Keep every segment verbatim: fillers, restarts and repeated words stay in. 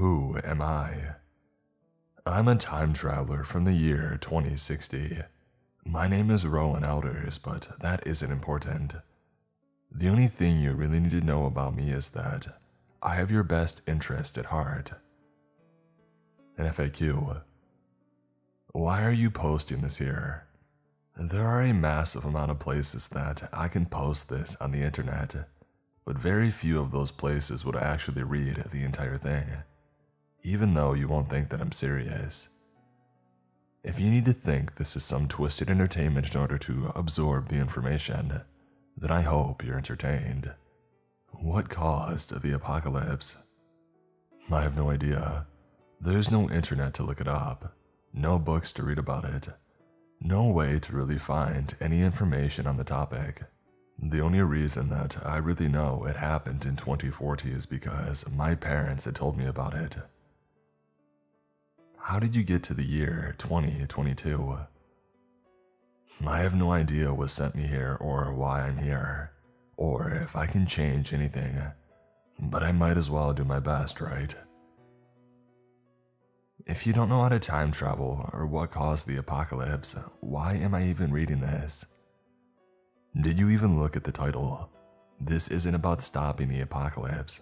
Who am I? I'm a time traveler from the year twenty sixty. My name is Rowan Elders, but that isn't important. The only thing you really need to know about me is that I have your best interest at heart. An F A Q. Why are you posting this here? There are a massive amount of places that I can post this on the internet, but very few of those places would actually read the entire thing, even though you won't think that I'm serious. If you need to think this is some twisted entertainment in order to absorb the information, then I hope you're entertained. What caused the apocalypse? I have no idea. There's no internet to look it up, no books to read about it, no way to really find any information on the topic. The only reason that I really know it happened in twenty forty is because my parents had told me about it. How did you get to the year twenty twenty-two? I have no idea what sent me here or why I'm here, or if I can change anything, but I might as well do my best, right? If you don't know how to time travel or what caused the apocalypse, why am I even reading this? Did you even look at the title? This isn't about stopping the apocalypse.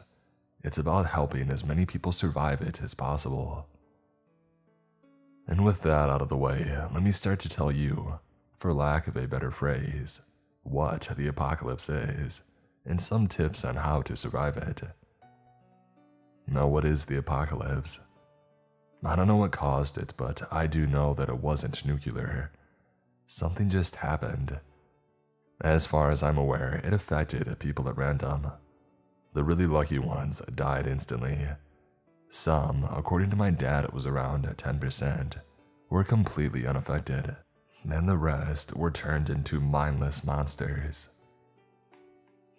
It's about helping as many people survive it as possible. And with that out of the way, let me start to tell you, for lack of a better phrase, what the apocalypse is, and some tips on how to survive it. Now, what is the apocalypse? I don't know what caused it, but I do know that it wasn't nuclear. Something just happened. As far as I'm aware, it affected people at random. The really lucky ones died instantly. Some, according to my dad it was around ten percent, were completely unaffected, and the rest were turned into mindless monsters.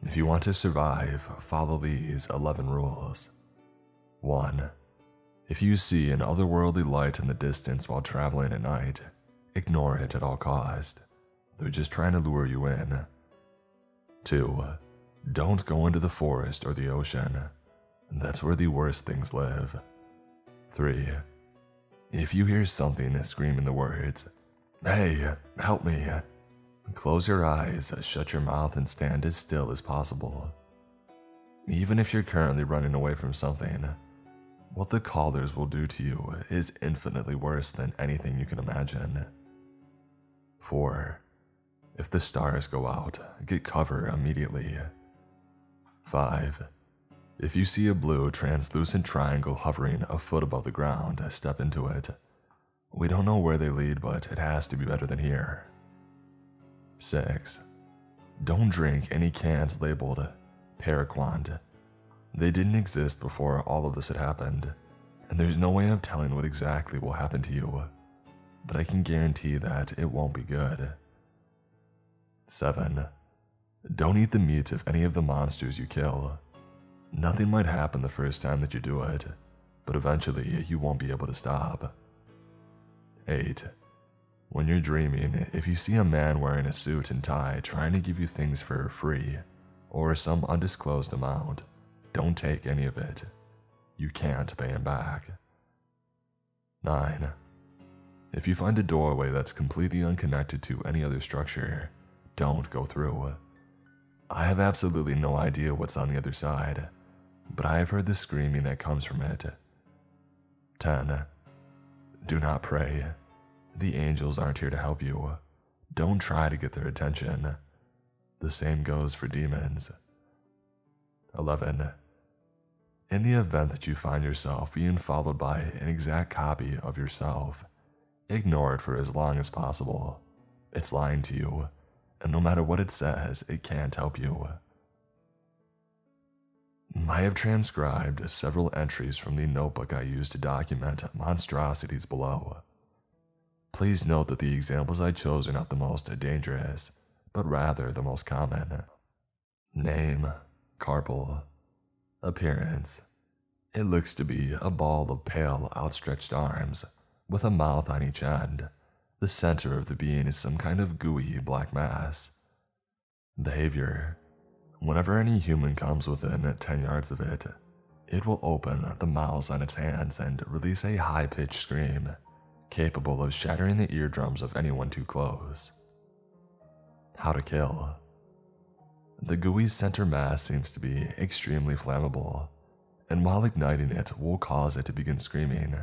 If you want to survive, follow these eleven rules. one. If you see an otherworldly light in the distance while traveling at night, ignore it at all costs. They're just trying to lure you in. two. Don't go into the forest or the ocean. That's where the worst things live. three. If you hear something screaming the words, "Hey, help me," close your eyes, shut your mouth, and stand as still as possible. Even if you're currently running away from something, what the callers will do to you is infinitely worse than anything you can imagine. four. If the stars go out, get cover immediately. five. If you see a blue translucent triangle hovering a foot above the ground, step into it. We don't know where they lead, but it has to be better than here. six. Don't drink any cans labeled Paraquand. They didn't exist before all of this had happened, and there's no way of telling what exactly will happen to you, but I can guarantee that it won't be good. seven. Don't eat the meat of any of the monsters you kill. Nothing might happen the first time that you do it, but eventually you won't be able to stop. eight. When you're dreaming, if you see a man wearing a suit and tie trying to give you things for free, or some undisclosed amount, don't take any of it. You can't pay him back. nine. If you find a doorway that's completely unconnected to any other structure, don't go through. I have absolutely no idea what's on the other side, but I have heard the screaming that comes from it. ten. Do not pray. The angels aren't here to help you. Don't try to get their attention. The same goes for demons. eleven. In the event that you find yourself being followed by an exact copy of yourself, ignore it for as long as possible. It's lying to you, and no matter what it says, it can't help you. I have transcribed several entries from the notebook I use to document monstrosities below. Please note that the examples I chose are not the most dangerous, but rather the most common. Name: Carpal. Appearance: it looks to be a ball of pale, outstretched arms, with a mouth on each end. The center of the being is some kind of gooey black mass. Behavior: whenever any human comes within ten yards of it, It will open the mouths on its hands and release a high-pitched scream, capable of shattering the eardrums of anyone too close. How to kill. The gooey's center mass seems to be extremely flammable, and while igniting it will cause it to begin screaming.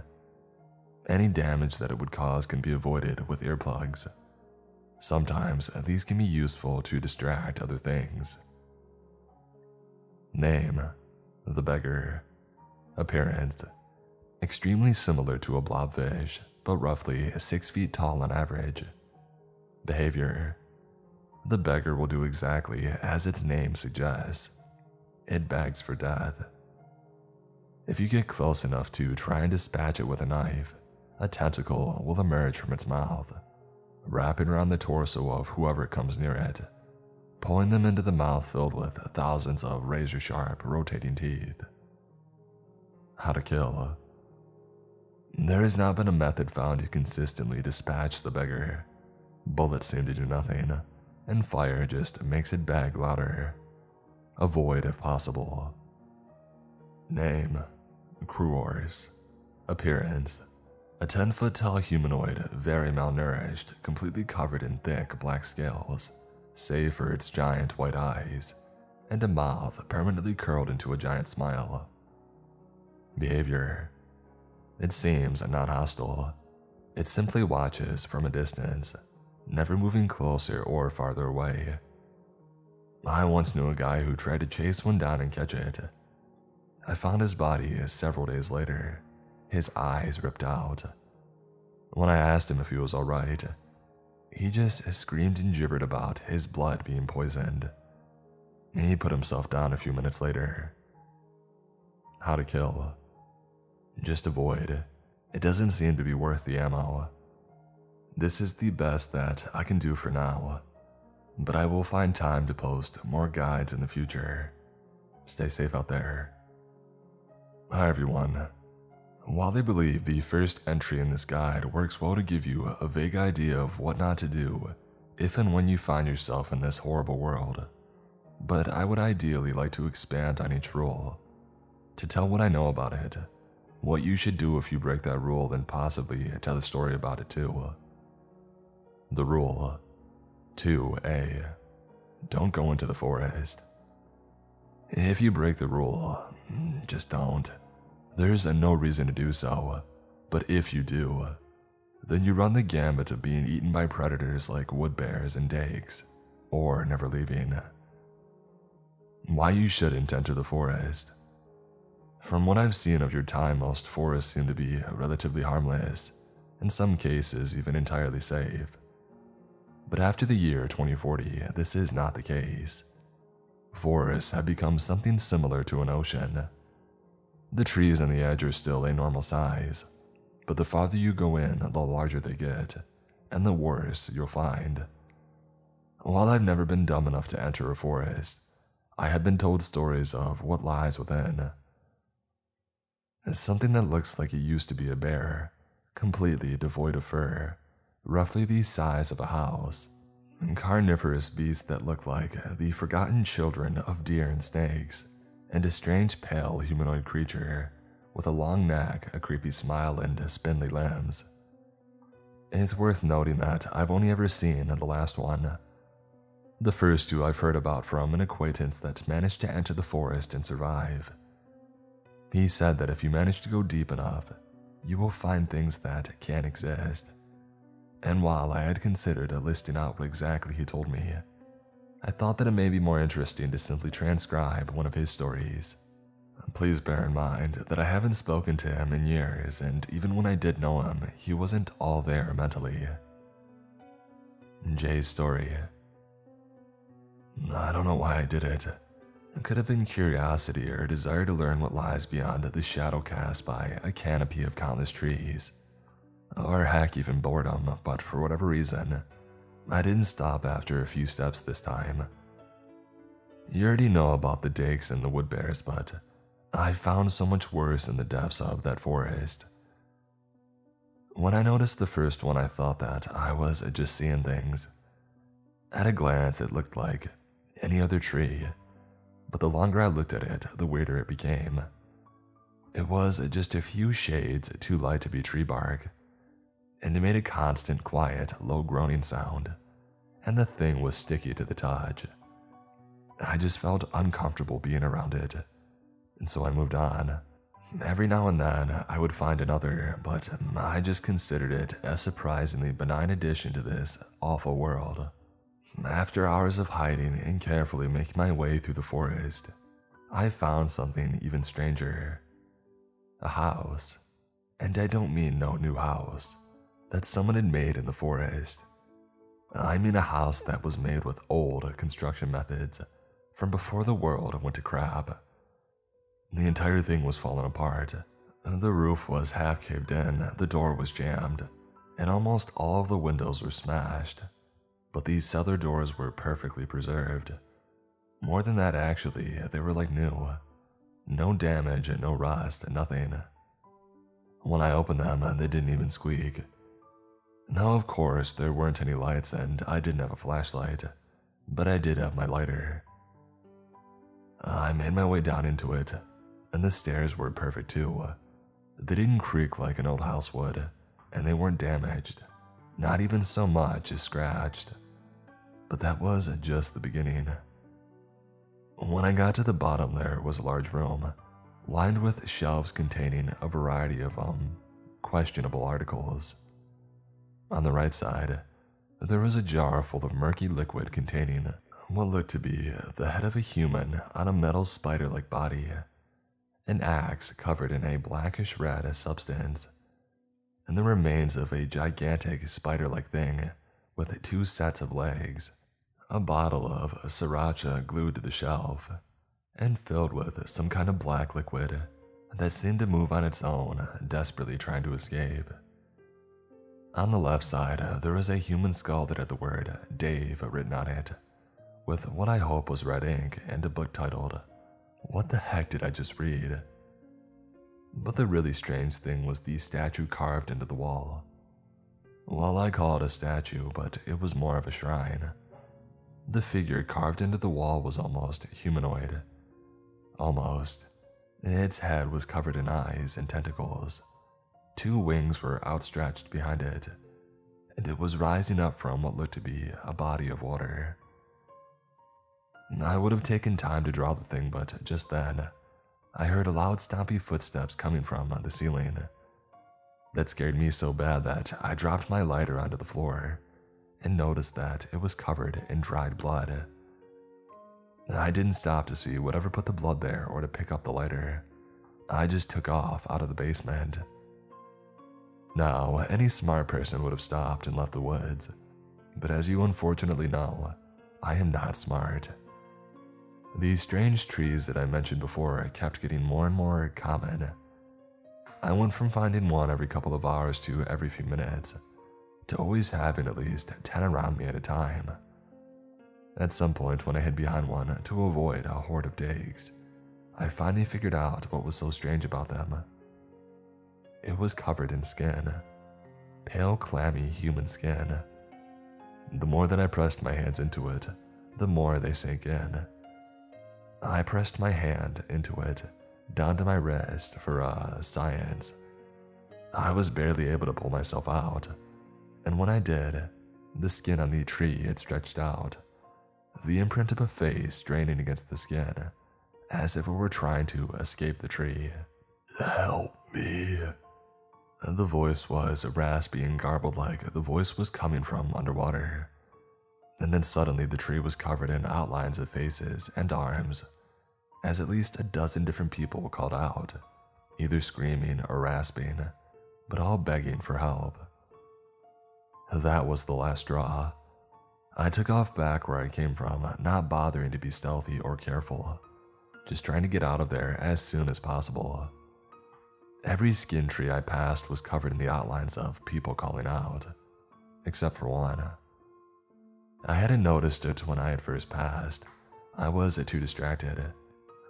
Any damage that it would cause can be avoided with earplugs. Sometimes these can be useful to distract other things. Name: the beggar. Appearance: extremely similar to a blobfish, but roughly six feet tall on average. Behavior: the beggar will do exactly as its name suggests. It begs for death. If you get close enough to try and dispatch it with a knife, a tentacle will emerge from its mouth, wrapping around the torso of whoever comes near it, pulling them into the mouth filled with thousands of razor-sharp, rotating teeth. How to kill. There has not been a method found to consistently dispatch the beggar. Bullets seem to do nothing, and fire just makes it beg louder. Avoid if possible. Name: Cruors. Appearance: a ten foot tall humanoid, very malnourished, completely covered in thick black scales, save for its giant white eyes, and a mouth permanently curled into a giant smile. Behavior: it seems not hostile. It simply watches from a distance, never moving closer or farther away. I once knew a guy who tried to chase one down and catch it. I found his body several days later, his eyes ripped out. When I asked him if he was alright, he just screamed and gibbered about his blood being poisoned. He put himself down a few minutes later. How to kill. Just avoid. It doesn't seem to be worth the ammo. This is the best that I can do for now, but I will find time to post more guides in the future. Stay safe out there. Hi everyone. While they believe the first entry in this guide works well to give you a vague idea of what not to do if and when you find yourself in this horrible world, but I would ideally like to expand on each rule, to tell what I know about it, what you should do if you break that rule, and possibly tell a story about it too. The rule two A. Don't go into the forest. If you break the rule, just don't. There's no reason to do so, but if you do, then you run the gamut of being eaten by predators like wood bears and dakes, or never leaving. Why you shouldn't enter the forest. From what I've seen of your time, most forests seem to be relatively harmless, in some cases even entirely safe. But after the year twenty forty, this is not the case. Forests have become something similar to an ocean. The trees on the edge are still a normal size, but the farther you go in, the larger they get, and the worse you'll find. While I've never been dumb enough to enter a forest, I have been told stories of what lies within. Something that looks like it used to be a bear, completely devoid of fur, roughly the size of a house, and carnivorous beasts that look like the forgotten children of deer and snakes, and a strange pale humanoid creature with a long neck, a creepy smile, and spindly limbs. It's worth noting that I've only ever seen the last one. The first two I've heard about from an acquaintance that managed to enter the forest and survive. He said that if you manage to go deep enough, you will find things that can't exist. And while I had considered listing out what exactly he told me, I thought that it may be more interesting to simply transcribe one of his stories. Please bear in mind that I haven't spoken to him in years, and even when I did know him, he wasn't all there mentally. Jay's story. I don't know why I did it. It could have been curiosity or a desire to learn what lies beyond the shadow cast by a canopy of countless trees. Or heck, even boredom, but for whatever reason, I didn't stop after a few steps this time. You already know about the dakes and the wood bears, but I found so much worse in the depths of that forest. When I noticed the first one, I thought that I was just seeing things. At a glance, it looked like any other tree, but the longer I looked at it, the weirder it became. It was just a few shades too light to be tree bark, and it made a constant, quiet, low groaning sound, and the thing was sticky to the touch. I just felt uncomfortable being around it, and so I moved on. Every now and then, I would find another, but I just considered it a surprisingly benign addition to this awful world. After hours of hiding and carefully making my way through the forest, I found something even stranger. A house. And I don't mean no new house that someone had made in the forest. I mean a house that was made with old construction methods from before the world went to crap. The entire thing was falling apart. The roof was half caved in, the door was jammed, and almost all of the windows were smashed. But these cellar doors were perfectly preserved. More than that, actually, they were like new. No damage, no rust, nothing. When I opened them, they didn't even squeak. Now, of course, there weren't any lights and I didn't have a flashlight, but I did have my lighter. I made my way down into it, and the stairs were perfect too. They didn't creak like an old house would, and they weren't damaged, not even so much as scratched. But that was just the beginning. When I got to the bottom, there was a large room, lined with shelves containing a variety of, um, questionable articles. On the right side, there was a jar full of murky liquid containing what looked to be the head of a human on a metal spider-like body, an axe covered in a blackish red substance, and the remains of a gigantic spider-like thing with two sets of legs, a bottle of sriracha glued to the shelf, and filled with some kind of black liquid that seemed to move on its own, desperately trying to escape. On the left side, there was a human skull that had the word Dave written on it, with what I hope was red ink and a book titled, "What the heck did I just read?" But the really strange thing was the statue carved into the wall. Well, I call it a statue, but it was more of a shrine. The figure carved into the wall was almost humanoid. Almost. Its head was covered in eyes and tentacles. Two wings were outstretched behind it, and it was rising up from what looked to be a body of water. I would have taken time to draw the thing, but just then, I heard loud stompy footsteps coming from the ceiling. That scared me so bad that I dropped my lighter onto the floor and noticed that it was covered in dried blood. I didn't stop to see whatever put the blood there or to pick up the lighter. I just took off out of the basement. Now, any smart person would have stopped and left the woods, but as you unfortunately know, I am not smart. These strange trees that I mentioned before kept getting more and more common. I went from finding one every couple of hours to every few minutes, to always having at least ten around me at a time. At some point when I hid behind one to avoid a horde of digs, I finally figured out what was so strange about them. It was covered in skin, pale, clammy human skin. The more that I pressed my hands into it, the more they sank in. I pressed my hand into it, down to my wrist for uh, science. I was barely able to pull myself out, and when I did, the skin on the tree had stretched out, the imprint of a face straining against the skin, as if it were trying to escape the tree. "Help me." The voice was raspy and garbled, like the voice was coming from underwater. And then suddenly the tree was covered in outlines of faces and arms, as at least a dozen different people called out, either screaming or rasping, but all begging for help. That was the last straw. I took off back where I came from, not bothering to be stealthy or careful, just trying to get out of there as soon as possible. Every skin tree I passed was covered in the outlines of people calling out, except for one. I hadn't noticed it when I had first passed. I was too distracted.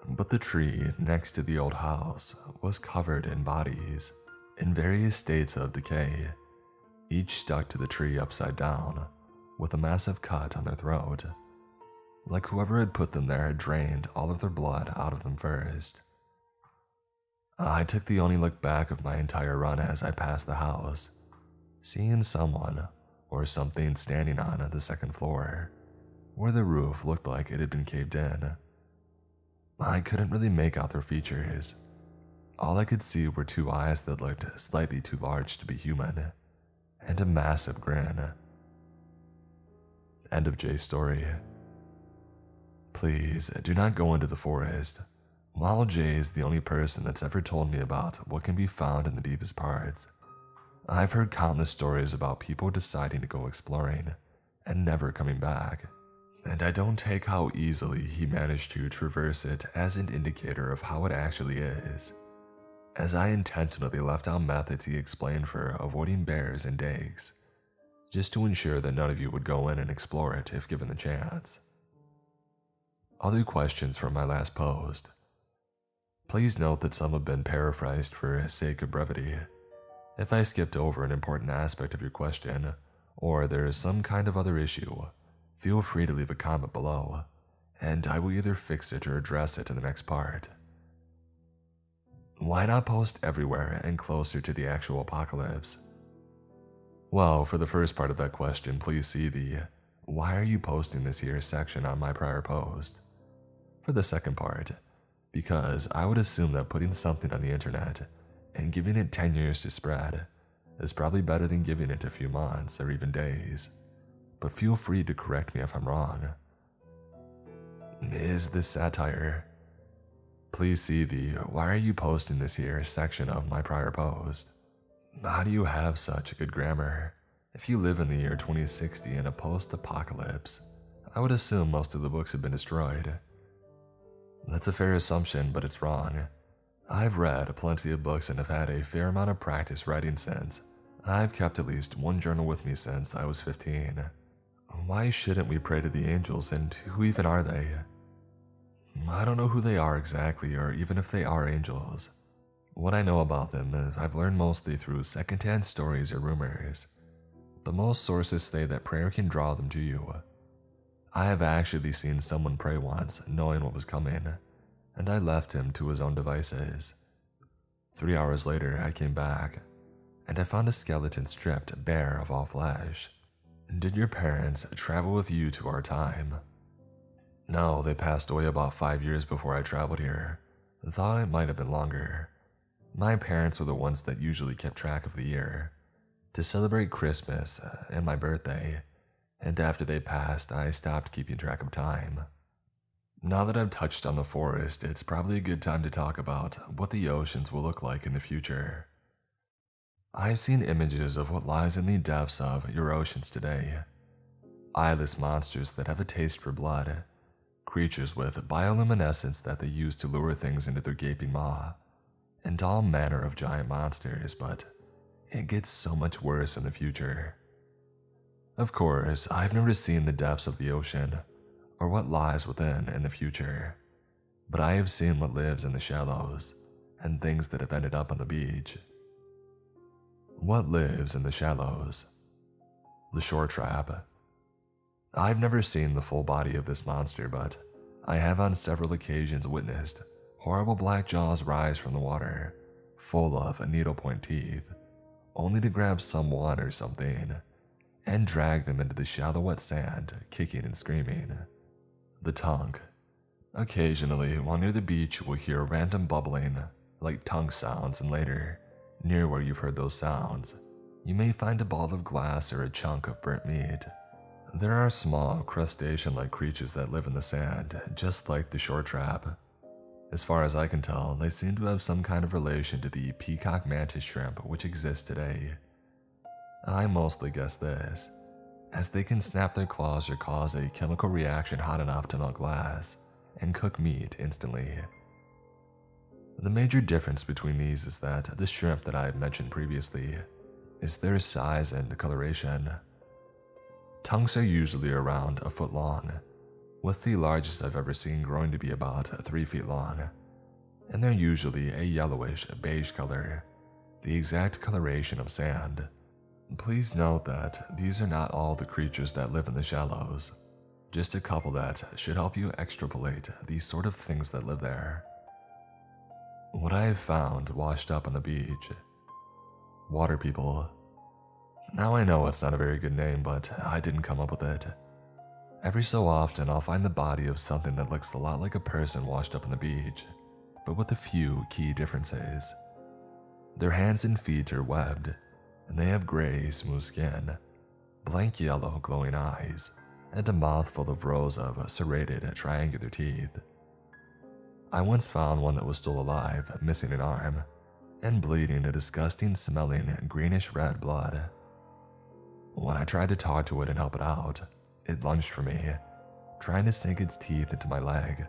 But the tree next to the old house was covered in bodies, in various states of decay, each stuck to the tree upside down, with a massive cut on their throat, like whoever had put them there had drained all of their blood out of them first. I took the only look back of my entire run as I passed the house, seeing someone or something standing on the second floor, where the roof looked like it had been caved in. I couldn't really make out their features. All I could see were two eyes that looked slightly too large to be human, and a massive grin. End of Jay's story. Please do not go into the forest. While Jay is the only person that's ever told me about what can be found in the deepest parts, I've heard countless stories about people deciding to go exploring and never coming back, and I don't take how easily he managed to traverse it as an indicator of how it actually is, as I intentionally left out methods he explained for avoiding bears and dikes, just to ensure that none of you would go in and explore it if given the chance. Other questions from my last post. Please note that some have been paraphrased for sake of brevity. If I skipped over an important aspect of your question, or there is some kind of other issue, feel free to leave a comment below, and I will either fix it or address it in the next part. Why not post everywhere and closer to the actual apocalypse? Well, for the first part of that question, please see the "Why are you posting this here?" section on my prior post. For the second part, because I would assume that putting something on the internet and giving it ten years to spread is probably better than giving it a few months or even days, but feel free to correct me if I'm wrong. Is this satire? Please see the "Why are you posting this here?" section of my prior post. How do you have such good grammar? If you live in the year twenty sixty in a post-apocalypse, I would assume most of the books have been destroyed. That's a fair assumption, but it's wrong. I've read plenty of books and have had a fair amount of practice writing since. I've kept at least one journal with me since I was fifteen. Why shouldn't we pray to the angels, and who even are they? I don't know who they are exactly, or even if they are angels. What I know about them, I've learned mostly through secondhand stories or rumors, but most sources say that prayer can draw them to you. I have actually seen someone pray once, knowing what was coming, and I left him to his own devices. Three hours later, I came back, and I found a skeleton stripped bare of all flesh. Did your parents travel with you to our time? No, they passed away about five years before I traveled here. Thought it might have been longer. My parents were the ones that usually kept track of the year, to celebrate Christmas and my birthday. And after they passed, I stopped keeping track of time. Now that I've touched on the forest, it's probably a good time to talk about what the oceans will look like in the future. I've seen images of what lies in the depths of your oceans today. Eyeless monsters that have a taste for blood, creatures with bioluminescence that they use to lure things into their gaping maw, and all manner of giant monsters, but it gets so much worse in the future. Of course, I've never seen the depths of the ocean, or what lies within in the future, but I have seen what lives in the shallows, and things that have ended up on the beach. What lives in the shallows? The shore crab. I've never seen the full body of this monster, but I have on several occasions witnessed horrible black jaws rise from the water, full of needlepoint teeth, only to grab someone or something and drag them into the shallow wet sand, kicking and screaming. The tongue. Occasionally, while near the beach, you will hear random bubbling, like tongue sounds, and later, near where you've heard those sounds, you may find a ball of glass or a chunk of burnt meat. There are small, crustacean-like creatures that live in the sand, just like the shore crab. As far as I can tell, they seem to have some kind of relation to the peacock mantis shrimp which exists today. I mostly guess this, as they can snap their claws or cause a chemical reaction hot enough to melt glass and cook meat instantly. The major difference between these is that the shrimp that I had mentioned previously is their size and coloration. Tongues are usually around a foot long, with the largest I've ever seen growing to be about three feet long, and they're usually a yellowish beige color, the exact coloration of sand. Please note that these are not all the creatures that live in the shallows, just a couple that should help you extrapolate these sort of things that live there. What I have found washed up on the beach. Water people. Now I know it's not a very good name, but I didn't come up with it. Every so often, I'll find the body of something that looks a lot like a person washed up on the beach, but with a few key differences. Their hands and feet are webbed, and they have gray, smooth skin, blank yellow, glowing eyes, and a mouth full of rows of serrated, triangular teeth. I once found one that was still alive, missing an arm, and bleeding a disgusting smelling greenish-red blood. When I tried to talk to it and help it out, it lunged for me, trying to sink its teeth into my leg.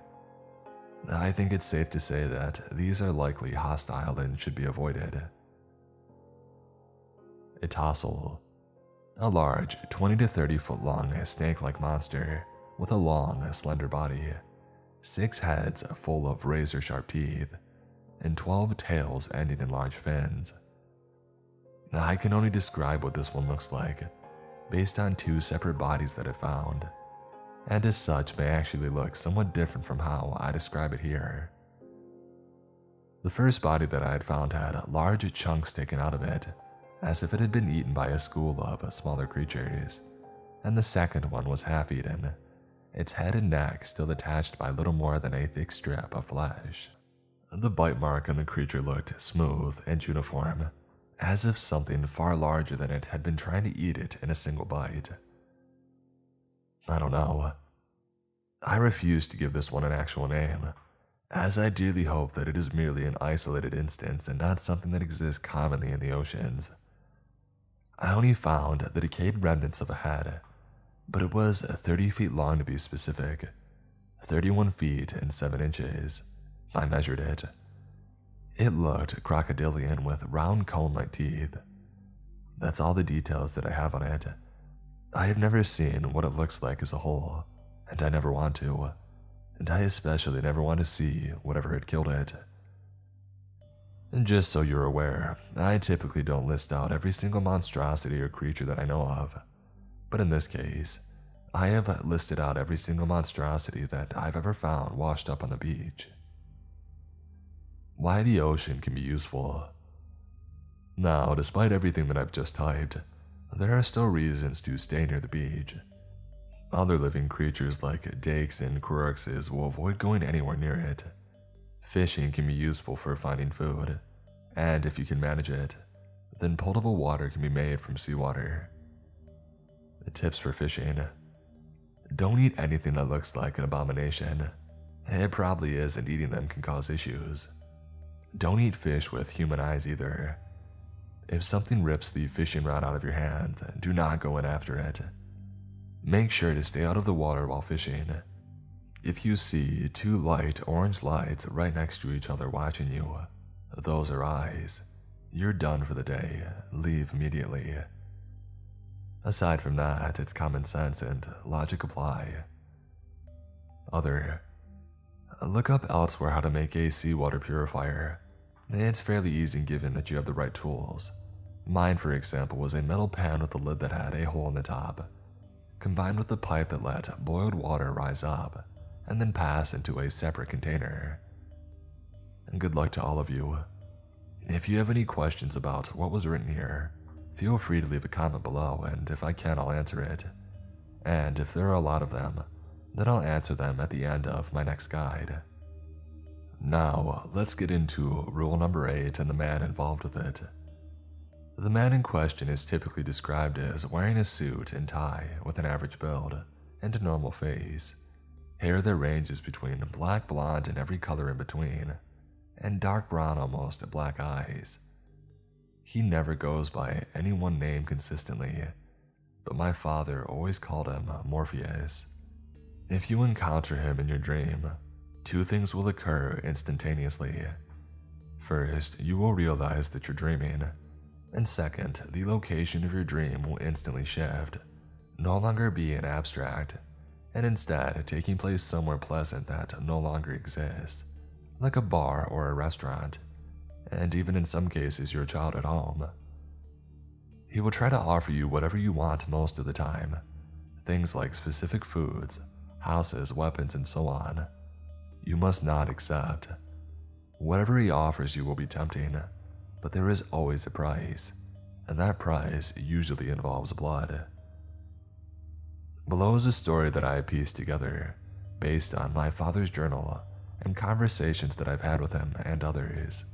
I think it's safe to say that these are likely hostile and should be avoided. A tossel. A large, twenty to thirty foot long, snake-like monster with a long, slender body. Six heads full of razor-sharp teeth, and twelve tails ending in large fins. I can only describe what this one looks like, based on two separate bodies that I found, and as such may actually look somewhat different from how I describe it here. The first body that I had found had large chunks taken out of it, as if it had been eaten by a school of smaller creatures, and the second one was half-eaten, its head and neck still detached by little more than a thick strip of flesh. The bite mark on the creature looked smooth and uniform, as if something far larger than it had been trying to eat it in a single bite. I don't know. I refuse to give this one an actual name, as I dearly hope that it is merely an isolated instance and not something that exists commonly in the oceans. I only found the decayed remnants of a head, but it was thirty feet long to be specific, thirty-one feet and seven inches. I measured it. It looked crocodilian with round cone-like teeth. That's all the details that I have on it. I have never seen what it looks like as a whole, and I never want to, and I especially never want to see whatever had killed it. And just so you're aware, I typically don't list out every single monstrosity or creature that I know of. But in this case, I have listed out every single monstrosity that I've ever found washed up on the beach. Why the ocean can be useful. Now, despite everything that I've just typed, there are still reasons to stay near the beach. Other living creatures like dakes and coryxes will avoid going anywhere near it. Fishing can be useful for finding food, and if you can manage it, then potable water can be made from seawater. Tips for fishing. Don't eat anything that looks like an abomination. It probably is, and eating them can cause issues. Don't eat fish with human eyes either. If something rips the fishing rod out of your hand, do not go in after it. Make sure to stay out of the water while fishing. If you see two light orange lights right next to each other watching you, those are eyes. You're done for the day. Leave immediately. Aside from that, it's common sense and logic apply. Other. Look up elsewhere how to make a seawater purifier. It's fairly easy given that you have the right tools. Mine, for example, was a metal pan with a lid that had a hole in the top, combined with a pipe that let boiled water rise up and then pass into a separate container. And good luck to all of you. If you have any questions about what was written here, feel free to leave a comment below, and if I can, I'll answer it. And if there are a lot of them, then I'll answer them at the end of my next guide. Now, let's get into rule number eight and the man involved with it. The man in question is typically described as wearing a suit and tie with an average build and a normal face, hair that ranges between black blonde and every color in between, and dark brown almost black eyes. He never goes by any one name consistently, but my father always called him Morpheus. If you encounter him in your dream, two things will occur instantaneously. First, you will realize that you're dreaming, and second, the location of your dream will instantly shift, no longer be an abstract, and instead taking place somewhere pleasant that no longer exists, like a bar or a restaurant, and even in some cases your child at home. He will try to offer you whatever you want most of the time, things like specific foods, houses, weapons, and so on. You must not accept. Whatever he offers you will be tempting, but there is always a price, and that price usually involves blood. Below is a story that I pieced together, based on my father's journal and conversations that I've had with him and others.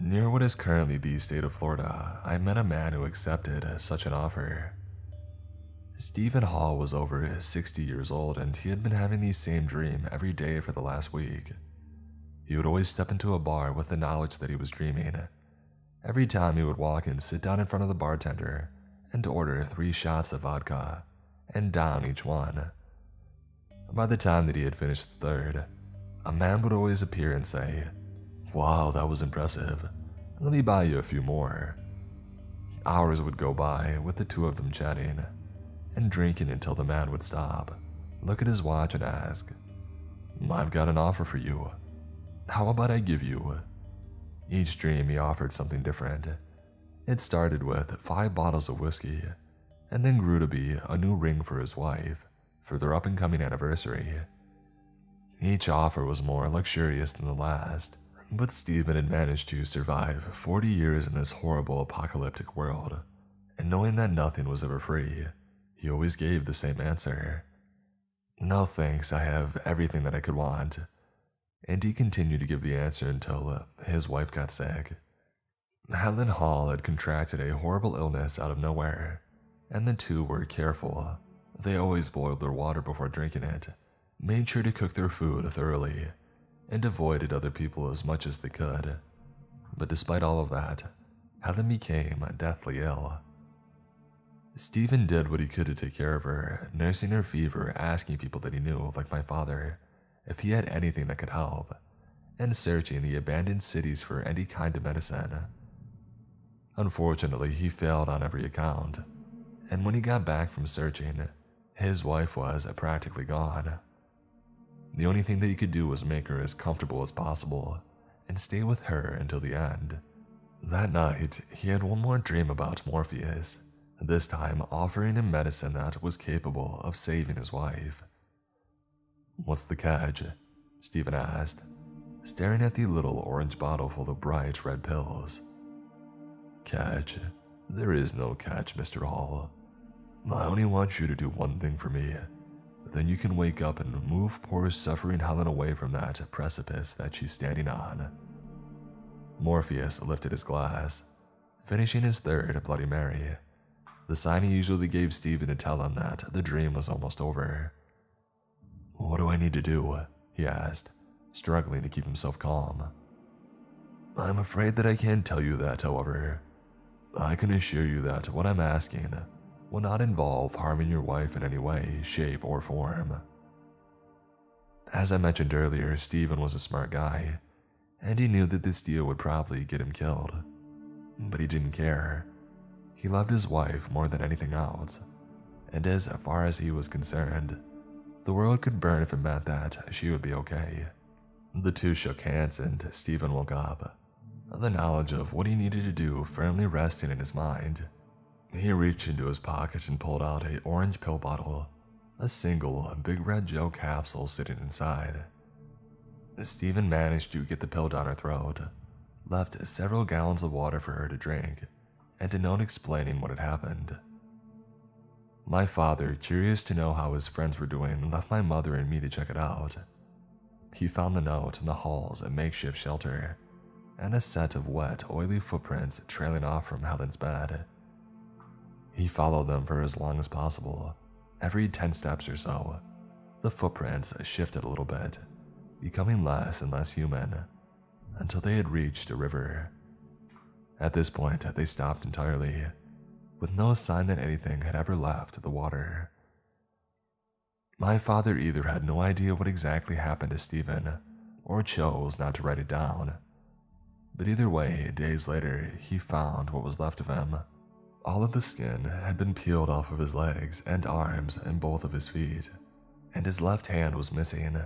Near what is currently the state of Florida, I met a man who accepted such an offer. Stephen Hall was over sixty years old, and he had been having the same dream every day for the last week. He would always step into a bar with the knowledge that he was dreaming. Every time he would walk and sit down in front of the bartender and order three shots of vodka, and down each one. By the time that he had finished the third, a man would always appear and say, "Wow, that was impressive. Let me buy you a few more." Hours would go by with the two of them chatting and drinking until the man would stop, look at his watch and ask, "I've got an offer for you. How about I give you?" Each dream he offered something different. It started with five bottles of whiskey and then grew to be a new ring for his wife for their up-and-coming anniversary. Each offer was more luxurious than the last, but Stephen had managed to survive forty years in this horrible apocalyptic world, and knowing that nothing was ever free, he always gave the same answer. "No thanks, I have everything that I could want." And he continued to give the answer until his wife got sick. Helen Hall had contracted a horrible illness out of nowhere, and the two were careful. They always boiled their water before drinking it, made sure to cook their food thoroughly, and avoided other people as much as they could. But despite all of that, Helen became deathly ill. Stephen did what he could to take care of her, nursing her fever, asking people that he knew, like my father, if he had anything that could help, and searching the abandoned cities for any kind of medicine. Unfortunately, he failed on every account, and when he got back from searching, his wife was practically gone. The only thing that he could do was make her as comfortable as possible and stay with her until the end. That night, he had one more dream about Morpheus, this time offering him medicine that was capable of saving his wife. "What's the catch?" Stephen asked, staring at the little orange bottle full of bright red pills. "Catch? There is no catch, Mister Hall. I only want you to do one thing for me. Then you can wake up and move poor suffering Helen away from that precipice that she's standing on." Morpheus lifted his glass, finishing his third Bloody Mary, the sign he usually gave Stephen to tell him that the dream was almost over. "What do I need to do?" he asked, struggling to keep himself calm. "I'm afraid that I can't tell you that, however. I can assure you that what I'm asking will not involve harming your wife in any way, shape, or form." As I mentioned earlier, Stephen was a smart guy, and he knew that this deal would probably get him killed. But he didn't care. He loved his wife more than anything else, and as far as he was concerned, the world could burn if it meant that she would be okay. The two shook hands and Stephen woke up, the knowledge of what he needed to do firmly resting in his mind. He reached into his pockets and pulled out an orange pill bottle, a single big red gel capsule sitting inside. Stephen managed to get the pill down her throat, left several gallons of water for her to drink, and did not explain what had happened. My father, curious to know how his friends were doing, left my mother and me to check it out. He found the note in the hall's makeshift shelter, and a set of wet, oily footprints trailing off from Helen's bed. He followed them for as long as possible. Every ten steps or so, the footprints shifted a little bit, becoming less and less human, until they had reached a river. At this point, they stopped entirely, with no sign that anything had ever left the water. My father either had no idea what exactly happened to Stephen, or chose not to write it down. But either way, days later, he found what was left of him. All of the skin had been peeled off of his legs and arms and both of his feet, and his left hand was missing.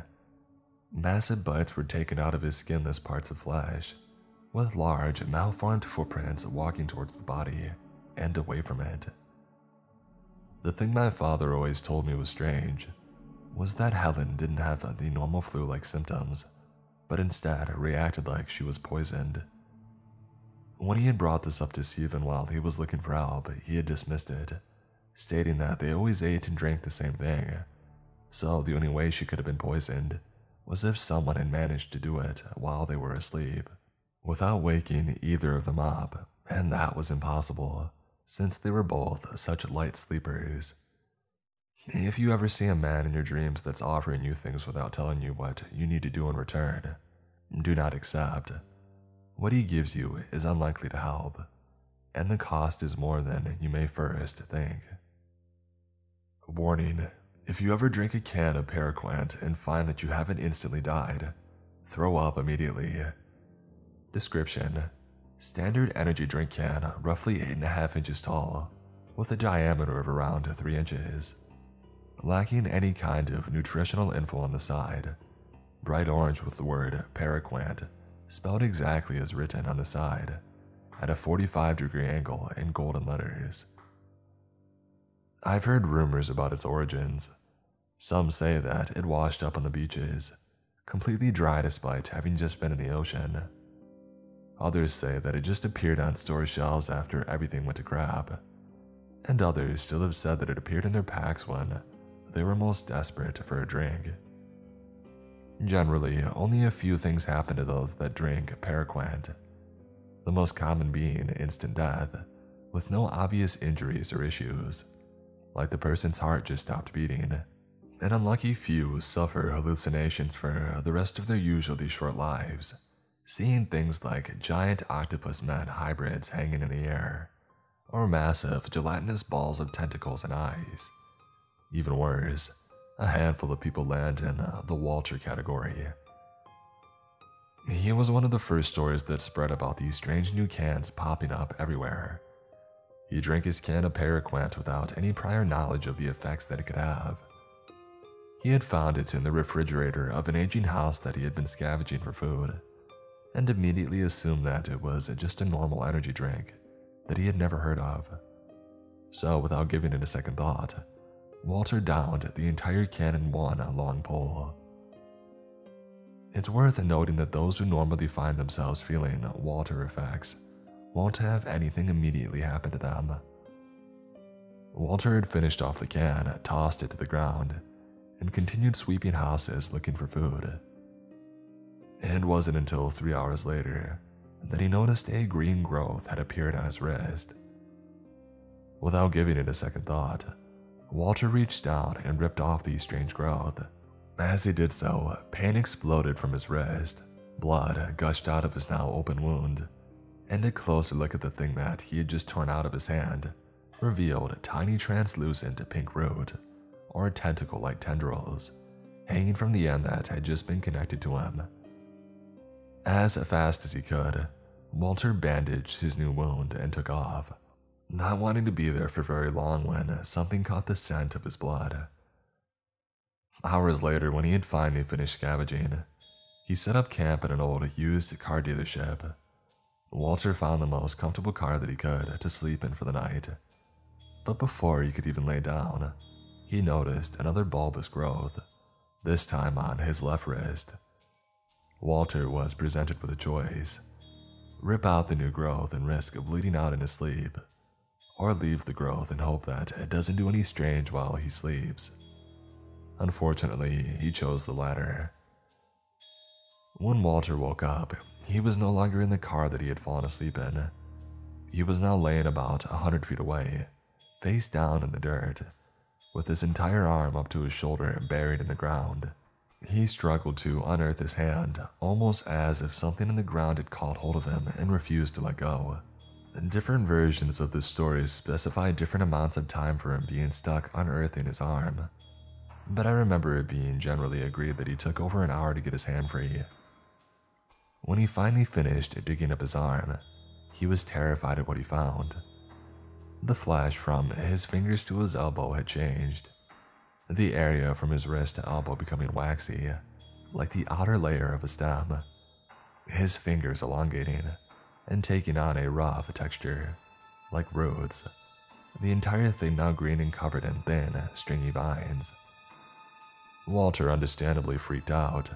Massive bites were taken out of his skinless parts of flesh, with large, malformed footprints walking towards the body and away from it. The thing my father always told me was strange was that Helen didn't have the normal flu-like symptoms, but instead reacted like she was poisoned. When he had brought this up to Stephen while he was looking for help, he had dismissed it, stating that they always ate and drank the same thing, so the only way she could have been poisoned was if someone had managed to do it while they were asleep, without waking either of them up, and that was impossible, since they were both such light sleepers. If you ever see a man in your dreams that's offering you things without telling you what you need to do in return, do not accept. What he gives you is unlikely to help, and the cost is more than you may first think. Warning: if you ever drink a can of Paraquand and find that you haven't instantly died, throw up immediately. Description: standard energy drink can, roughly eight and a half inches tall, with a diameter of around three inches. Lacking any kind of nutritional info on the side, bright orange with the word Paraquand spelled exactly as written on the side, at a forty-five degree angle in golden letters. I've heard rumors about its origins. Some say that it washed up on the beaches, completely dry despite having just been in the ocean. Others say that it just appeared on store shelves after everything went to crap, and others still have said that it appeared in their packs when they were most desperate for a drink. Generally, only a few things happen to those that drink Paraquand, the most common being instant death, with no obvious injuries or issues, like the person's heart just stopped beating. An unlucky few suffer hallucinations for the rest of their usually short lives, seeing things like giant octopus men hybrids hanging in the air, or massive gelatinous balls of tentacles and eyes. Even worse, a handful of people land in the Walter category. He was one of the first stories that spread about these strange new cans popping up everywhere. He drank his can of Paraquand without any prior knowledge of the effects that it could have. He had found it in the refrigerator of an aging house that he had been scavenging for food, and immediately assumed that it was just a normal energy drink that he had never heard of. So, without giving it a second thought, Walter downed the entire can in one long pull. It's worth noting that those who normally find themselves feeling Walter effects won't have anything immediately happen to them. Walter had finished off the can, tossed it to the ground, and continued sweeping houses looking for food. It wasn't until three hours later that he noticed a green growth had appeared on his wrist. Without giving it a second thought, Walter reached down and ripped off the strange growth. As he did so, pain exploded from his wrist, blood gushed out of his now open wound, and a closer look at the thing that he had just torn out of his hand revealed a tiny translucent pink root, or tentacle-like tendrils, hanging from the end that had just been connected to him. As fast as he could, Walter bandaged his new wound and took off, not wanting to be there for very long when something caught the scent of his blood. Hours later, when he had finally finished scavenging, he set up camp at an old used car dealership. Walter found the most comfortable car that he could to sleep in for the night, but before he could even lay down, he noticed another bulbous growth, this time on his left wrist. Walter was presented with a choice: rip out the new growth and risk bleeding out in his sleep, or leave the growth and hope that it doesn't do any strange while he sleeps. Unfortunately, he chose the latter. When Walter woke up, he was no longer in the car that he had fallen asleep in. He was now laying about a hundred feet away, face down in the dirt, with his entire arm up to his shoulder buried in the ground. He struggled to unearth his hand, almost as if something in the ground had caught hold of him and refused to let go. Different versions of the story specify different amounts of time for him being stuck unearthing his arm, but I remember it being generally agreed that he took over an hour to get his hand free. When he finally finished digging up his arm, he was terrified at what he found. The flesh from his fingers to his elbow had changed, the area from his wrist to elbow becoming waxy, like the outer layer of a stem, his fingers elongating and taking on a rough texture, like roots, the entire thing now green and covered in thin, stringy vines. Walter understandably freaked out,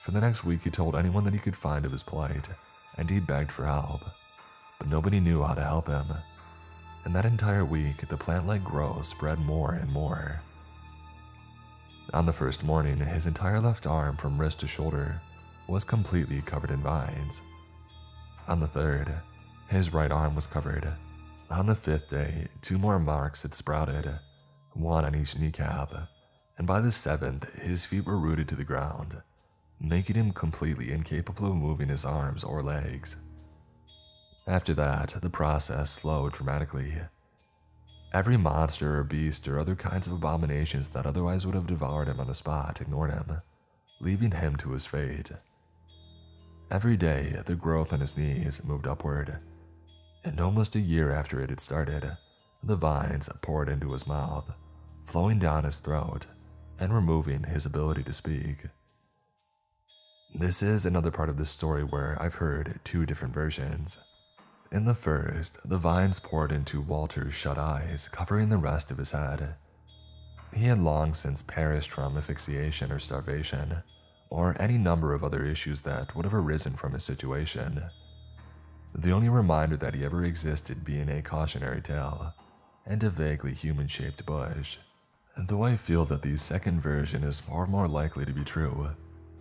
For the next week, he told anyone that he could find of his plight, and he begged for help, but nobody knew how to help him. And that entire week, the plant-like growth spread more and more. On the first morning, his entire left arm from wrist to shoulder was completely covered in vines. On the third, his right arm was covered. On the fifth day, two more marks had sprouted, one on each kneecap, and by the seventh, his feet were rooted to the ground, making him completely incapable of moving his arms or legs. After that, the process slowed dramatically. Every monster or beast or other kinds of abominations that otherwise would have devoured him on the spot ignored him, leaving him to his fate. Every day, the growth on his knees moved upward, and almost a year after it had started, the vines poured into his mouth, flowing down his throat and removing his ability to speak. This is another part of this story where I've heard two different versions. In the first, the vines poured into Walter's shut eyes, covering the rest of his head. He had long since perished from asphyxiation or starvation, or any number of other issues that would have arisen from his situation. The only reminder that he ever existed being a cautionary tale, and a vaguely human-shaped bush. Though I feel that the second version is far more likely to be true,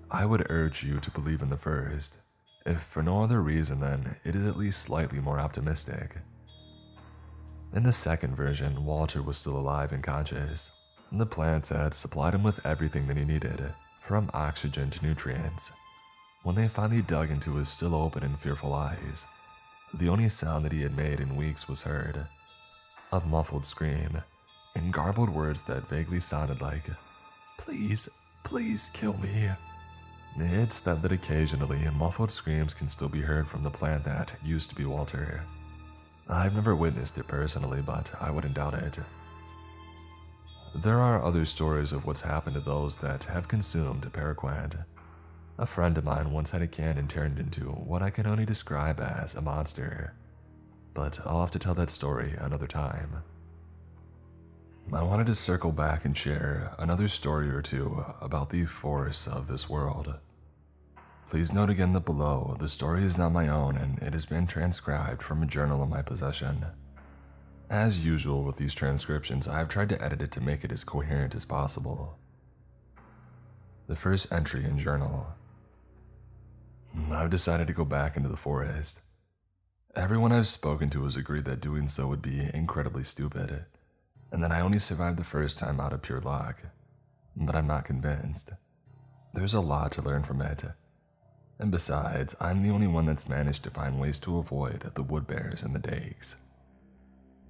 I would urge you to believe in the first. If for no other reason, then it is at least slightly more optimistic. In the second version, Walter was still alive and conscious, and the plants had supplied him with everything that he needed, from oxygen to nutrients. When they finally dug into his still open and fearful eyes, the only sound that he had made in weeks was heard, a muffled scream, and garbled words that vaguely sounded like, "Please, please kill me." It's said that occasionally, muffled screams can still be heard from the plant that used to be Walter. I've never witnessed it personally, but I wouldn't doubt it. There are other stories of what's happened to those that have consumed Paraquand. A friend of mine once had a cannon turned into what I can only describe as a monster, but I'll have to tell that story another time. I wanted to circle back and share another story or two about the forests of this world. Please note again that below, the story is not my own and it has been transcribed from a journal in my possession. As usual with these transcriptions, I have tried to edit it to make it as coherent as possible. The first entry in journal. I've decided to go back into the forest. Everyone I've spoken to has agreed that doing so would be incredibly stupid, and that I only survived the first time out of pure luck, but I'm not convinced. There's a lot to learn from it, and besides, I'm the only one that's managed to find ways to avoid the wood bears and the dakes.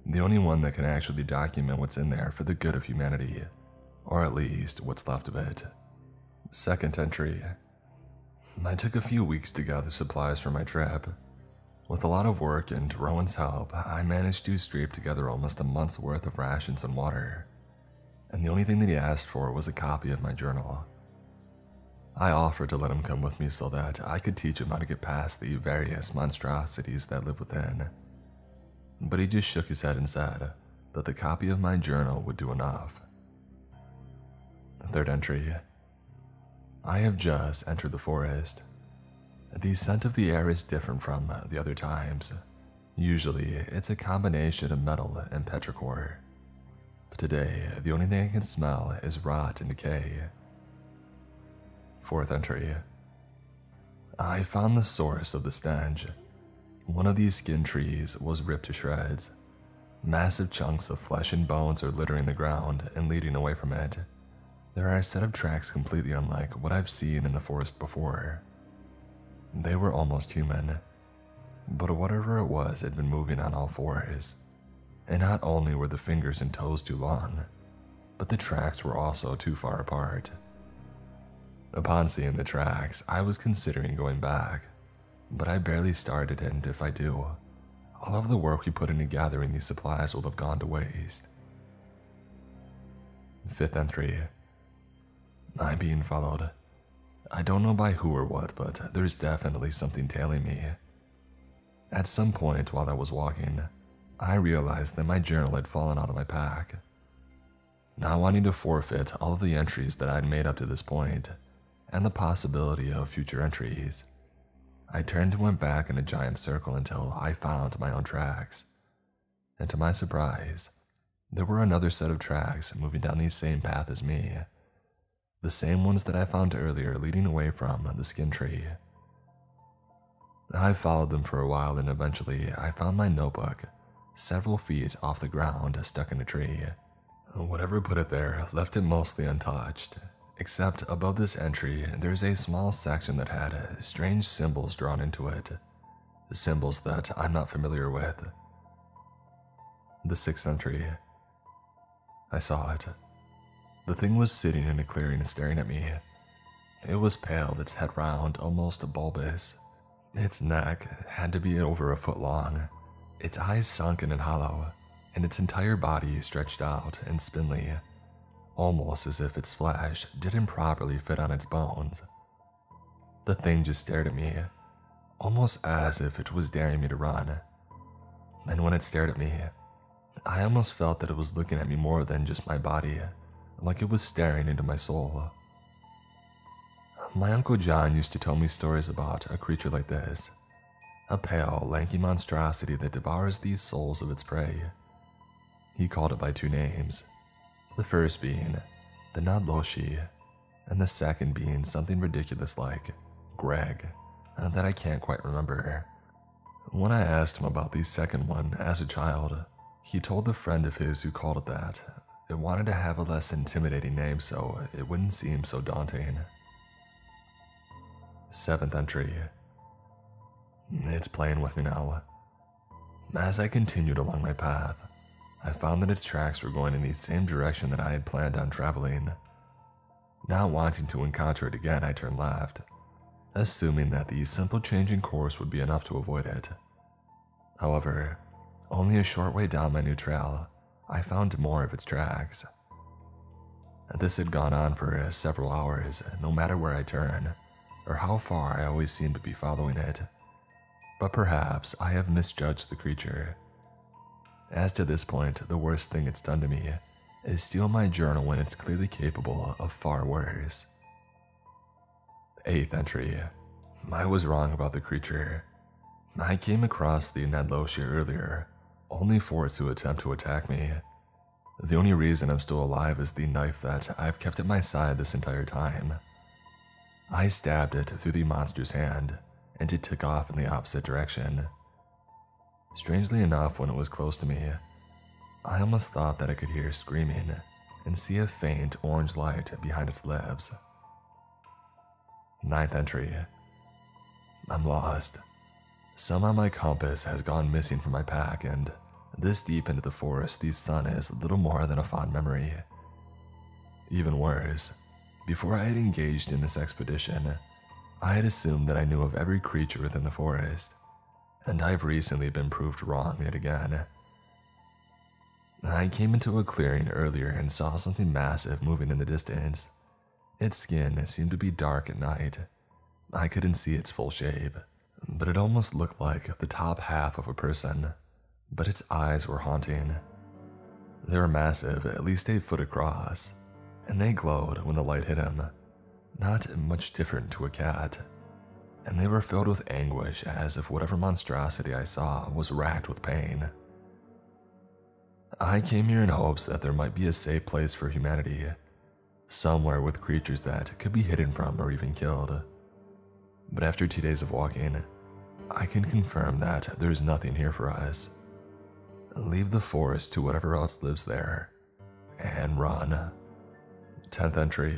The only one that can actually document what's in there for the good of humanity, or at least what's left of it. Second entry. I took a few weeks to gather supplies for my trip. With a lot of work and Rowan's help, I managed to scrape together almost a month's worth of rations and water, and the only thing that he asked for was a copy of my journal. I offered to let him come with me so that I could teach him how to get past the various monstrosities that live within, but he just shook his head and said that the copy of my journal would do enough. Third entry. I have just entered the forest. The scent of the air is different from the other times. Usually, it's a combination of metal and petrichor. But today, the only thing I can smell is rot and decay. Fourth entry. I found the source of the stench. One of these skin trees was ripped to shreds. Massive chunks of flesh and bones are littering the ground and leading away from it. There are a set of tracks completely unlike what I've seen in the forest before. They were almost human, but whatever it was had been moving on all fours, and not only were the fingers and toes too long, but the tracks were also too far apart. Upon seeing the tracks, I was considering going back, but I barely started, and if I do, all of the work we put into gathering these supplies will have gone to waste. Fifth entry. I'm being followed. I don't know by who or what, but there's definitely something tailing me. At some point while I was walking, I realized that my journal had fallen out of my pack. Now I need to forfeit all of the entries that I'd made up to this point, and the possibility of future entries. I turned and went back in a giant circle until I found my own tracks. And to my surprise, there were another set of tracks moving down the same path as me. The same ones that I found earlier leading away from the skin tree. I followed them for a while and eventually I found my notebook, several feet off the ground stuck in a tree. Whatever put it there left it mostly untouched, except above this entry there's a small section that had strange symbols drawn into it, symbols that I'm not familiar with. The sixth entry. I saw it. The thing was sitting in a clearing staring at me. It was pale, its head round, almost bulbous. Its neck had to be over a foot long, its eyes sunken and hollow, and its entire body stretched out and spindly, almost as if its flesh didn't properly fit on its bones. The thing just stared at me, almost as if it was daring me to run. And when it stared at me, I almost felt that it was looking at me more than just my body, like it was staring into my soul. My Uncle John used to tell me stories about a creature like this, a pale, lanky monstrosity that devours the souls of its prey. He called it by two names, the first being the Nádleeshi, and the second being something ridiculous like Greg, that I can't quite remember. When I asked him about the second one as a child, he told a friend of his who called it that, it wanted to have a less intimidating name so it wouldn't seem so daunting. Seventh entry. It's playing with me now. As I continued along my path, I found that its tracks were going in the same direction that I had planned on traveling. Not wanting to encounter it again, I turned left, assuming that the simple change in course would be enough to avoid it. However, only a short way down my new trail, I found more of its tracks. This had gone on for several hours, no matter where I turn, or how far I always seemed to be following it. But perhaps I have misjudged the creature. As to this point, the worst thing it's done to me is steal my journal when it's clearly capable of far worse. Eighth entry. I was wrong about the creature. I came across the Nádleeshi earlier, only for it to attempt to attack me. The only reason I'm still alive is the knife that I've kept at my side this entire time. I stabbed it through the monster's hand, and it took off in the opposite direction. Strangely enough, when it was close to me, I almost thought that I could hear screaming and see a faint orange light behind its lips. Ninth entry. I'm lost. Somehow my compass has gone missing from my pack, and this deep into the forest, the sun is little more than a fond memory. Even worse, before I had engaged in this expedition, I had assumed that I knew of every creature within the forest, and I've recently been proved wrong yet again. I came into a clearing earlier and saw something massive moving in the distance. Its skin seemed to be dark at night. I couldn't see its full shape, but it almost looked like the top half of a person, but its eyes were haunting. They were massive, at least a foot across, and they glowed when the light hit him, not much different to a cat, and they were filled with anguish as if whatever monstrosity I saw was racked with pain. I came here in hopes that there might be a safe place for humanity, somewhere with creatures that could be hidden from or even killed. But after two days of walking, I can confirm that there is nothing here for us. Leave the forest to whatever else lives there, and run. tenth entry.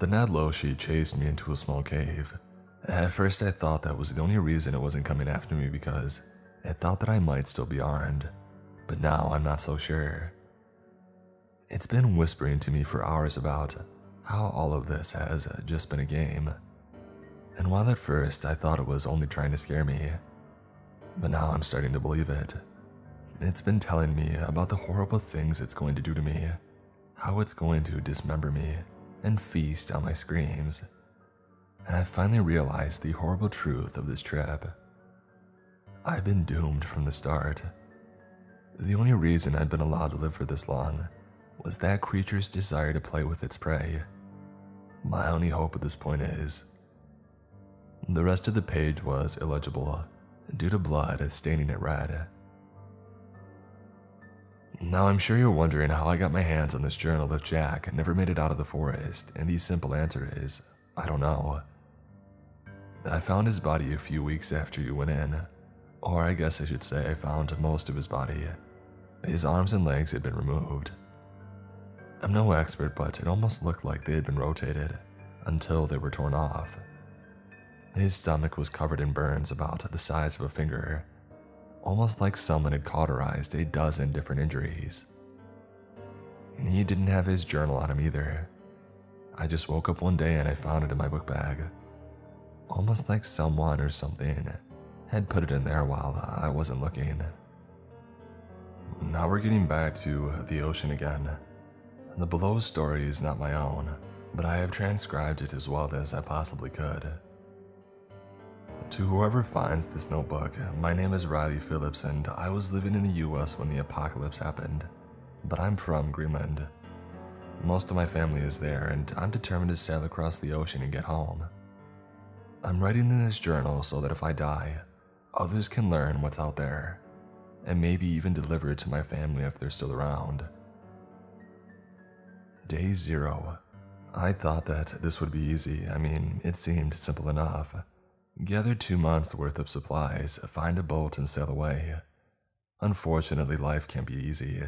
The Nádleeshi chased me into a small cave. At first I thought that was the only reason it wasn't coming after me because it thought that I might still be armed, but now I'm not so sure. It's been whispering to me for hours about how all of this has just been a game, and while at first I thought it was only trying to scare me, but now I'm starting to believe it. It's been telling me about the horrible things it's going to do to me, how it's going to dismember me and feast on my screams, and I finally realized the horrible truth of this trip. I've been doomed from the start. The only reason I'd been allowed to live for this long was that creature's desire to play with its prey, My only hope at this point is... The rest of the page was illegible due to blood staining it red. Now I'm sure you're wondering how I got my hands on this journal if Jack never made it out of the forest, and the simple answer is, I don't know. I found his body a few weeks after you went in, or I guess I should say I found most of his body. His arms and legs had been removed. I'm no expert, but it almost looked like they had been rotated until they were torn off. His stomach was covered in burns about the size of a finger, almost like someone had cauterized a dozen different injuries. He didn't have his journal on him either. I just woke up one day and I found it in my book bag, almost like someone or something had put it in there while I wasn't looking. Now we're getting back to the ocean again. The below story is not my own, but I have transcribed it as well as I possibly could. To whoever finds this notebook, my name is Riley Phillips and I was living in the U S when the apocalypse happened, but I'm from Greenland. Most of my family is there and I'm determined to sail across the ocean and get home. I'm writing in this journal so that if I die, others can learn what's out there, and maybe even deliver it to my family if they're still around. Day zero. I thought that this would be easy. I mean, it seemed simple enough. Gather two months worth of supplies, find a boat and sail away. Unfortunately, life can't be easy.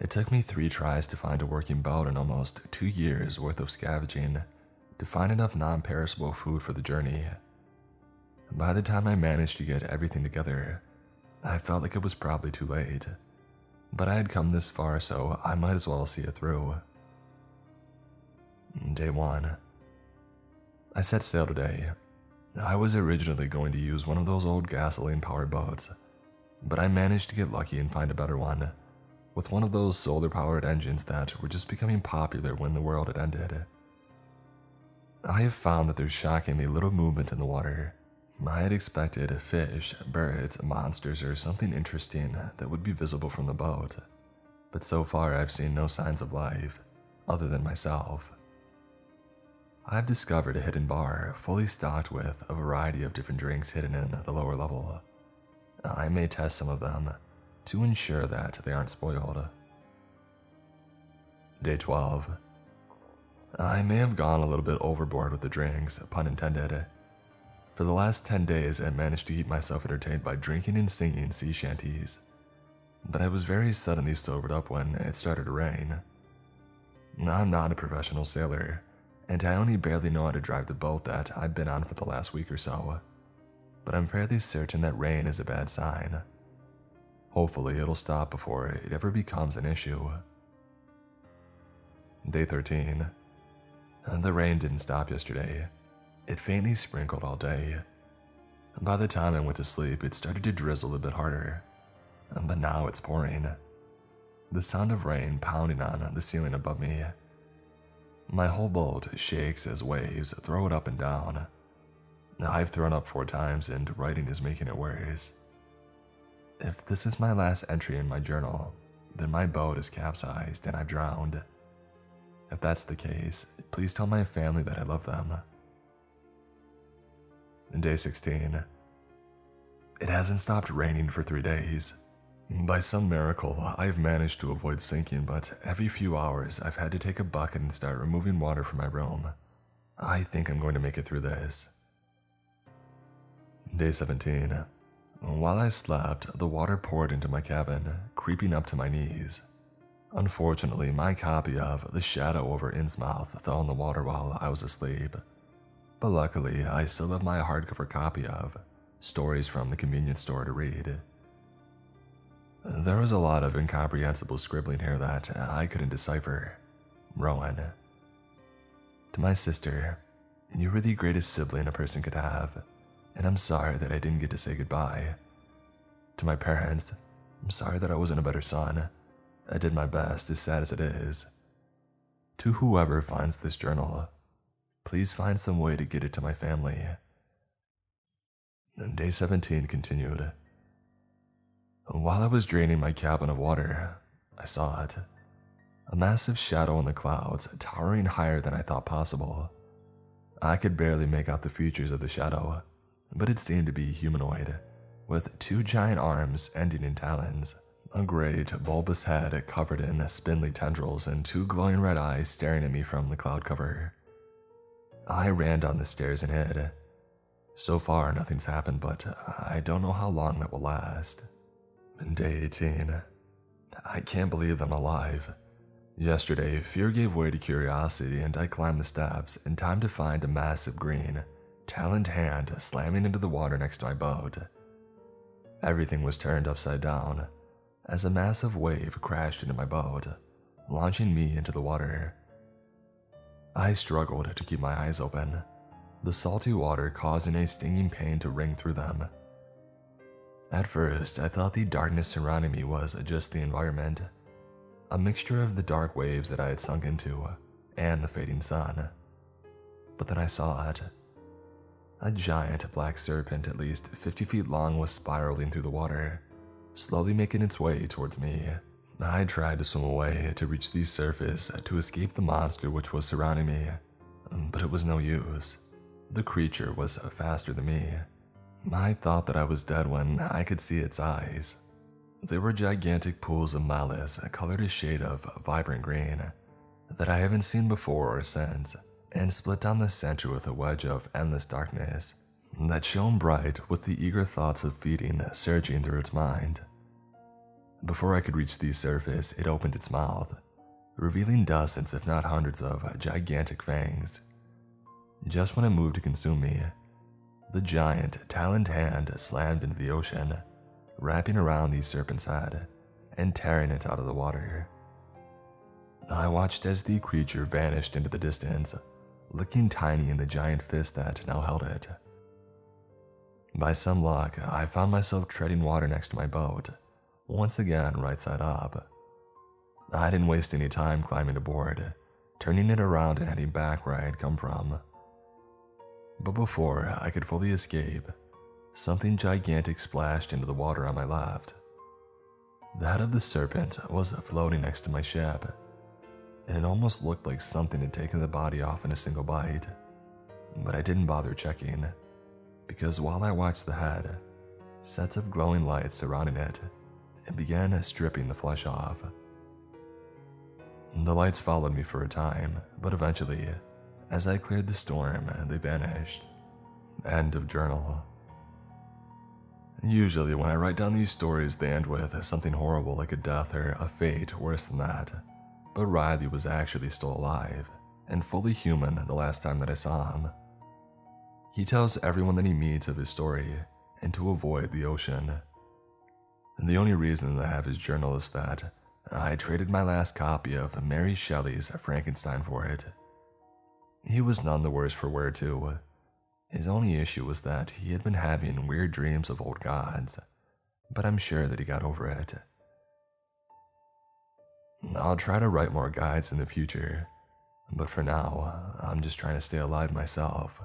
It took me three tries to find a working boat and almost two years worth of scavenging to find enough non-perishable food for the journey. By the time I managed to get everything together, I felt like it was probably too late, but I had come this far so I might as well see it through. Day one. I set sail today. I was originally going to use one of those old gasoline-powered boats, but I managed to get lucky and find a better one, with one of those solar-powered engines that were just becoming popular when the world had ended. I have found that there's shockingly little movement in the water. I had expected fish, birds, monsters, or something interesting that would be visible from the boat, but so far I've seen no signs of life, other than myself. I've discovered a hidden bar fully stocked with a variety of different drinks hidden in the lower level. I may test some of them to ensure that they aren't spoiled. Day twelve. I may have gone a little bit overboard with the drinks, pun intended. For the last ten days I managed to keep myself entertained by drinking and singing sea shanties, but I was very suddenly sobered up when it started to rain. I'm not a professional sailor, and I only barely know how to drive the boat that I've been on for the last week or so, but I'm fairly certain that rain is a bad sign. Hopefully it'll stop before it ever becomes an issue. Day thirteen. The rain didn't stop yesterday. It faintly sprinkled all day. By the time I went to sleep, it started to drizzle a bit harder, but now it's pouring. The sound of rain pounding on the ceiling above me. My whole boat shakes as waves throw it up and down. I've thrown up four times and writing is making it worse. If this is my last entry in my journal, then my boat is capsized and I've drowned. If that's the case, please tell my family that I love them. Day sixteen. It hasn't stopped raining for three days. By some miracle, I've managed to avoid sinking, but every few hours I've had to take a bucket and start removing water from my room. I think I'm going to make it through this. Day seventeen. While I slept, the water poured into my cabin, creeping up to my knees. Unfortunately, my copy of The Shadow Over Innsmouth fell in the water while I was asleep, but luckily I still have my hardcover copy of Stories from the Convenience Store to read. There was a lot of incomprehensible scribbling here that I couldn't decipher. Rowan. To my sister, you were the greatest sibling a person could have, and I'm sorry that I didn't get to say goodbye. To my parents, I'm sorry that I wasn't a better son. I did my best, as sad as it is. To whoever finds this journal, please find some way to get it to my family. Day seventeen continued. While I was draining my cabin of water, I saw it. a massive shadow in the clouds, towering higher than I thought possible. I could barely make out the features of the shadow, but it seemed to be humanoid, with two giant arms ending in talons, a great, bulbous head covered in spindly tendrils, and two glowing red eyes staring at me from the cloud cover. I ran down the stairs and hid. So far, nothing's happened, but I don't know how long that will last. Day eighteen. I can't believe I'm alive. Yesterday, fear gave way to curiosity, and I climbed the steps in time to find a massive green, taloned hand slamming into the water next to my boat. Everything was turned upside down as a massive wave crashed into my boat, launching me into the water. I struggled to keep my eyes open, the salty water causing a stinging pain to ring through them. At first, I thought the darkness surrounding me was just the environment, a mixture of the dark waves that I had sunk into and the fading sun. But then I saw it. A giant black serpent at least fifty feet long was spiraling through the water, slowly making its way towards me. I tried to swim away to reach the surface to escape the monster which was surrounding me, but it was no use. The creature was faster than me. I thought that I was dead when I could see its eyes. There were gigantic pools of malice colored a shade of vibrant green that I haven't seen before or since, and split down the center with a wedge of endless darkness that shone bright with the eager thoughts of feeding surging through its mind. Before I could reach the surface, it opened its mouth, revealing dozens if not hundreds of gigantic fangs. Just when it moved to consume me, the giant, taloned hand slammed into the ocean, wrapping around the serpent's head and tearing it out of the water. I watched as the creature vanished into the distance, looking tiny in the giant fist that now held it. By some luck, I found myself treading water next to my boat, once again right side up. I didn't waste any time climbing aboard, turning it around and heading back where I had come from. But before I could fully escape, something gigantic splashed into the water on my left. The head of the serpent was floating next to my ship, and it almost looked like something had taken the body off in a single bite. But I didn't bother checking, because while I watched the head, sets of glowing lights surrounding it and began stripping the flesh off. The lights followed me for a time, but eventually, as I cleared the storm, they vanished. End of journal. Usually when I write down these stories, they end with something horrible like a death or a fate worse than that, but Riley was actually still alive and fully human the last time that I saw him. He tells everyone that he meets of his story and to avoid the ocean. And the only reason that I have his journal is that I traded my last copy of Mary Shelley's Frankenstein for it. He was none the worse for wear too. His only issue was that he had been having weird dreams of old gods, but I'm sure that he got over it. I'll try to write more guides in the future, but for now, I'm just trying to stay alive myself.